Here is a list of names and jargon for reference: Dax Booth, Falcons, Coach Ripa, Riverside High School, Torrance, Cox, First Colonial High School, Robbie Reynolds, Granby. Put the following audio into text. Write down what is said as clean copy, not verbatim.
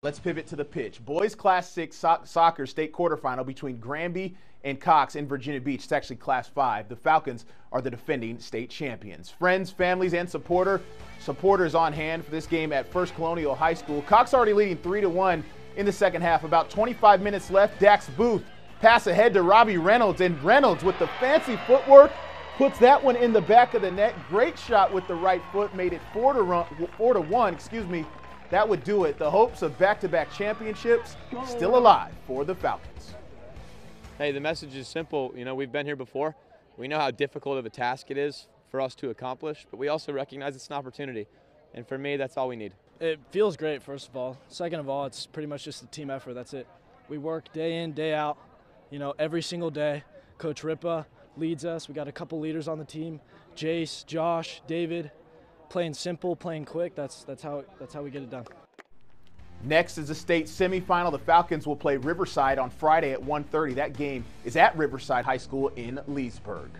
Let's pivot to the pitch. Boys Class 6 soccer state quarterfinal between Granby and Cox in Virginia Beach. It's actually Class 5. The Falcons are the defending state champions. Friends, families, and supporters on hand for this game at First Colonial High School. Cox already leading 3-1 in the second half. About 25 minutes left. Dax Booth pass ahead to Robbie Reynolds, and Reynolds with the fancy footwork puts that one in the back of the net. Great shot with the right foot. Made it 4-1. That would do it. The hopes of back-to-back championships still alive for the Falcons. Hey, the message is simple. You know, we've been here before. We know how difficult of a task it is for us to accomplish, but we also recognize it's an opportunity. And for me, that's all we need. It feels great, first of all. Second of all, it's pretty much just a team effort. That's it. We work day in, day out, you know, every single day. Coach Ripa leads us. We got a couple leaders on the team, Jace, Josh, David. Playing simple, playing quick, that's how we get it done. Next is the state semifinal. The Falcons will play Riverside on Friday at 1:30. That game is at Riverside High School in Leesburg.